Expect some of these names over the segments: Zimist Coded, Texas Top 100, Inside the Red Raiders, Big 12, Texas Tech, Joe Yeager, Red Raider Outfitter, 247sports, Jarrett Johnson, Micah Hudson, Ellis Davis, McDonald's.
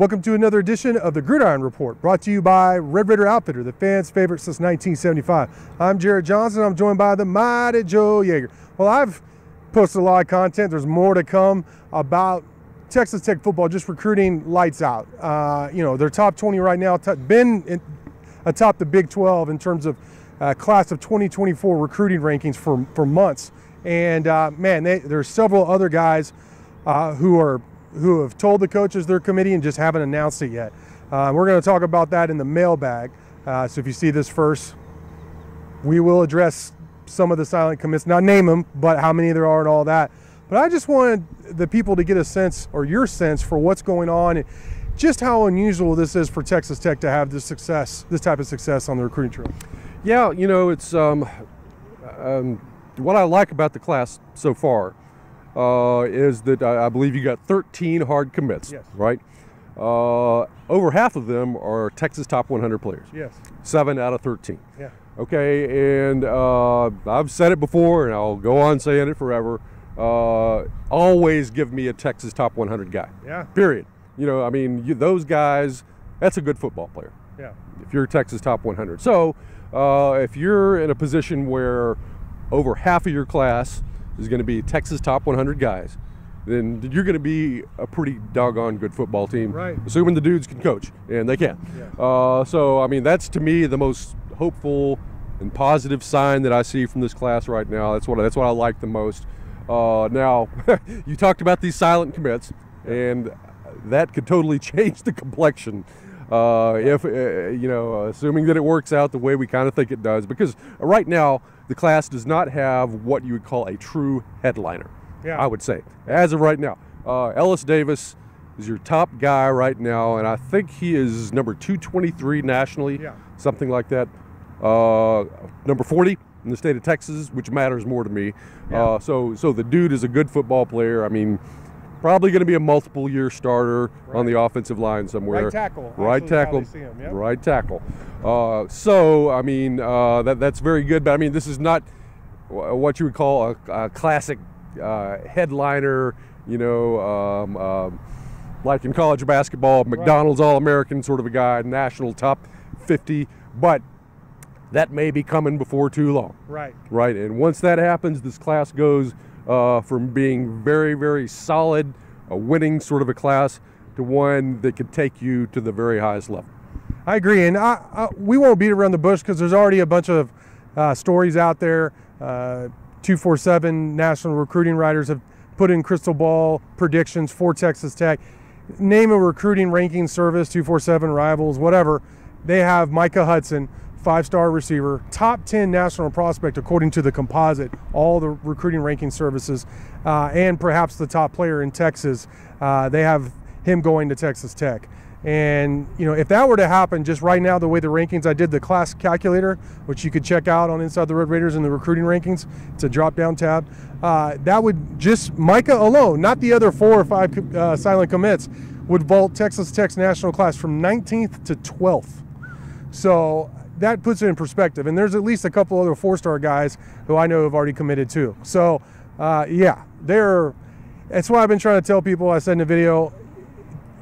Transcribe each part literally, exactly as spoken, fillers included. Welcome to another edition of the Gridiron Report, brought to you by Red Raider Outfitter, the fans' favorite since nineteen seventy-five. I'm Jarrett Johnson. I'm joined by the mighty Joe Yeager. Well, I've posted a lot of content. There's more to come about Texas Tech football, just recruiting lights out. Uh, you know, they're top twenty right now, been in, atop the Big twelve in terms of uh, class of twenty twenty-four recruiting rankings for, for months. And, uh, man, they, there's several other guys uh, who are who have told the coaches their committee and just haven't announced it yet. Uh, we're going to talk about that in the mailbag. Uh, so if you see this first, we will address some of the silent commits, not name them, but how many there are and all that. But I just wanted the people to get a sense, or your sense, for what's going on and just how unusual this is for Texas Tech to have this success, this type of success on the recruiting trail. Yeah, you know, it's um, um, what I like about the class so far Uh, is that I, I believe you got thirteen hard commits, yes. Right? Uh, over half of them are Texas top one hundred players. Yes. Seven out of thirteen. Yeah. Okay, and uh, I've said it before, and I'll go on saying it forever. Uh, always give me a Texas top one hundred guy. Yeah. Period. You know, I mean, you, those guys. That's a good football player. Yeah. If you're Texas top one hundred, so uh, if you're in a position where over half of your class is going to be Texas top one hundred guys, then you're going to be a pretty doggone good football team, right? Assuming the dudes can coach, and they can. Yeah. Uh, so, I mean, that's to me the most hopeful and positive sign that I see from this class right now. That's what that's what I like the most. Uh, now, you talked about these silent commits, and that could totally change the complexion. Uh, if uh, you know, assuming that it works out the way we kind of think it does, because right now the class does not have what you would call a true headliner. Yeah. I would say, as of right now, uh, Ellis Davis is your top guy right now, and I think he is number two twenty-three nationally, yeah, something like that. Uh, number forty in the state of Texas, which matters more to me. Yeah. Uh, so, so the dude is a good football player. I mean, probably going to be a multiple-year starter, right, on the offensive line somewhere. Right tackle. Right tackle. Him, yep. Right tackle. Uh, so, I mean, uh, that, that's very good. But, I mean, this is not what you would call a, a classic uh, headliner, you know, um, um, like in college basketball, McDonald's, right, All-American sort of a guy, national top fifty. But that may be coming before too long. Right. Right. And once that happens, this class goes Uh, from being very, very solid, a winning sort of a class, to one that could take you to the very highest level. I agree, and I, I, we won't beat around the bush because there's already a bunch of uh, stories out there. Uh, two four seven national recruiting writers have put in crystal ball predictions for Texas Tech. Name a recruiting ranking service, two four seven, Rivals, whatever. They have Micah Hudson, five-star receiver, top ten national prospect according to the composite, all the recruiting ranking services, uh, and perhaps the top player in Texas. Uh, they have him going to Texas Tech. And, you know, if that were to happen just right now, the way the rankings, I did the class calculator, which you could check out on Inside the Red Raiders in the recruiting rankings. It's a drop-down tab. Uh, that would just, Micah alone, not the other four or five uh, silent commits, would vault Texas Tech's national class from nineteenth to twelfth. So that puts it in perspective, and there's at least a couple other four-star guys who I know have already committed too. So, uh, yeah, they're. That's why I've been trying to tell people. I said in the video,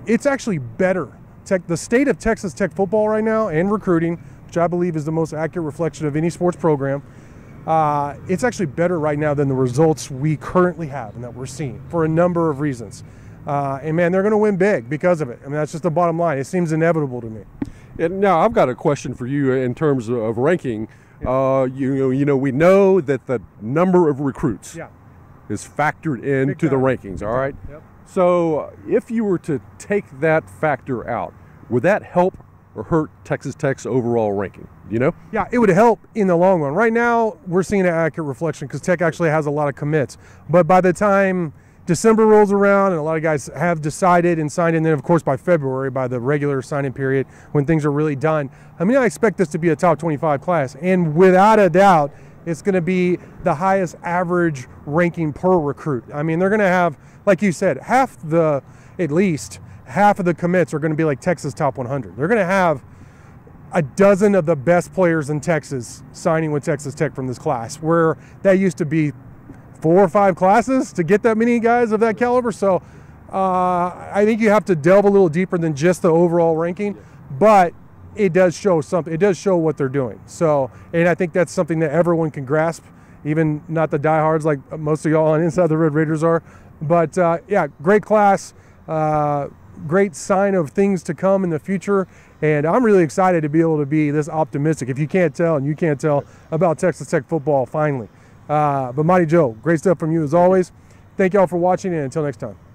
it's actually better. Tech, the state of Texas Tech football right now and recruiting, which I believe is the most accurate reflection of any sports program, uh, it's actually better right now than the results we currently have and that we're seeing for a number of reasons. Uh, and man, they're going to win big because of it. I mean, that's just the bottom line. It seems inevitable to me. Now, I've got a question for you in terms of ranking. Yeah. Uh, you know, you know, we know that the number of recruits, yeah, is factored into the rankings. All right. Yep. So, if you were to take that factor out, would that help or hurt Texas Tech's overall ranking? You know? Yeah, it would help in the long run. Right now, we're seeing an accurate reflection because Tech actually has a lot of commits. But by the time December rolls around and a lot of guys have decided and signed, and then of course by February, by the regular signing period, when things are really done, I mean, I expect this to be a top twenty-five class, and without a doubt it's going to be the highest average ranking per recruit. I mean, they're going to have, like you said, half the, at least half of the commits are going to be like Texas top one hundred. They're going to have a dozen of the best players in Texas signing with Texas Tech from this class, where that used to be four or five classes to get that many guys of that caliber. So Uh, I think you have to delve a little deeper than just the overall ranking, but it does show something. It does show what they're doing. So, and I think that's something that everyone can grasp, even not the diehards like most of y'all on Inside the Red Raiders are. But uh, yeah, great class, uh, great sign of things to come in the future. And I'm really excited to be able to be this optimistic, if you can't tell, and you can't tell, about Texas Tech football finally. Uh, but Mighty Joe, great stuff from you as always. Thank y'all for watching, and until next time.